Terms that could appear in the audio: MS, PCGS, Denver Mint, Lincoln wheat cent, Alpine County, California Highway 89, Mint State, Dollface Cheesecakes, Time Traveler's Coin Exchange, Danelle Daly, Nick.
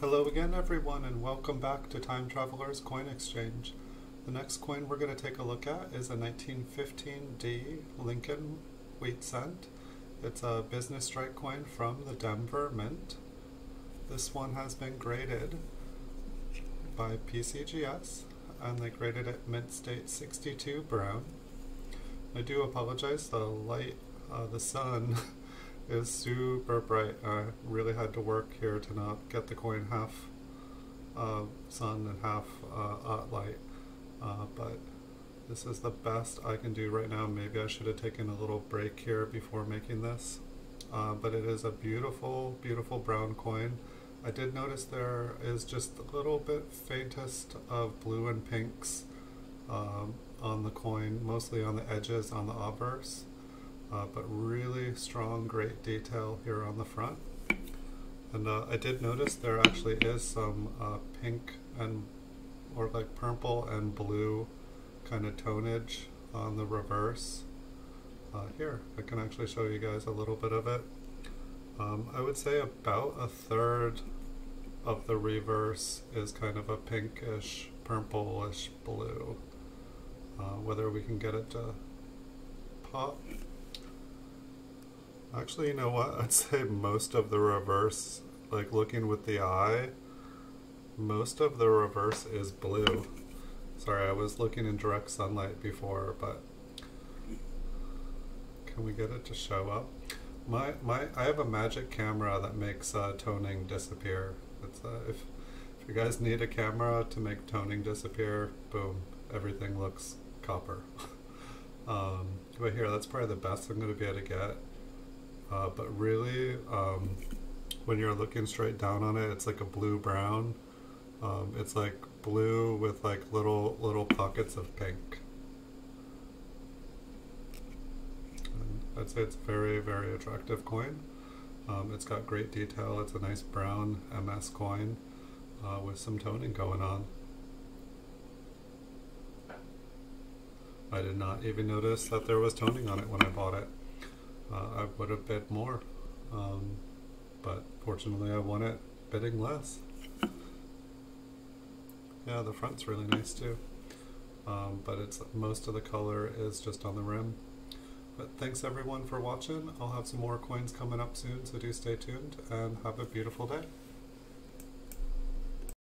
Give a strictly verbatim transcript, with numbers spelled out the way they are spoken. Hello again everyone, and welcome back to Time Traveler's Coin Exchange. The next coin we're going to take a look at is a nineteen fifteen D Lincoln wheat cent. It's a business strike coin from the Denver Mint. This one has been graded by P C G S, and they graded it Mint State sixty-two brown. I do apologize, the light, uh, the sun is super bright. I really had to work here to not get the coin half uh, sun and half uh, light, uh, but this is the best I can do right now. Maybe I should have taken a little break here before making this, uh, but it is a beautiful, beautiful brown coin. I did notice there is just a little bit faintest of blue and pinks um, on the coin, mostly on the edges, on the obverse. Uh, but really strong, great detail here on the front. And uh, I did notice there actually is some uh, pink and, or like purple and blue kind of tonage on the reverse. Uh, here, I can actually show you guys a little bit of it. Um, I would say about a third of the reverse is kind of a pinkish, purplish blue. Uh, whether we can get it to pop. Actually, you know what, I'd say most of the reverse, like looking with the eye, most of the reverse is blue. Sorry, I was looking in direct sunlight before, but can we get it to show up? My, my, I have a magic camera that makes uh, toning disappear. It's, uh, if, if you guys need a camera to make toning disappear, boom, everything looks copper. um, but here, that's probably the best I'm going to be able to get. Uh, but really, um, when you're looking straight down on it, it's like a blue-brown. Um, it's like blue with like little little pockets of pink. And I'd say it's a very, very attractive coin. Um, it's got great detail. It's a nice brown M S coin uh, with some toning going on. I did not even notice that there was toning on it when I bought it. Uh, I would have bid more, um, but fortunately I won it bidding less. Yeah, the front's really nice too, um, but it's most of the color is just on the rim. But thanks everyone for watching. I'll have some more coins coming up soon, so do stay tuned and have a beautiful day.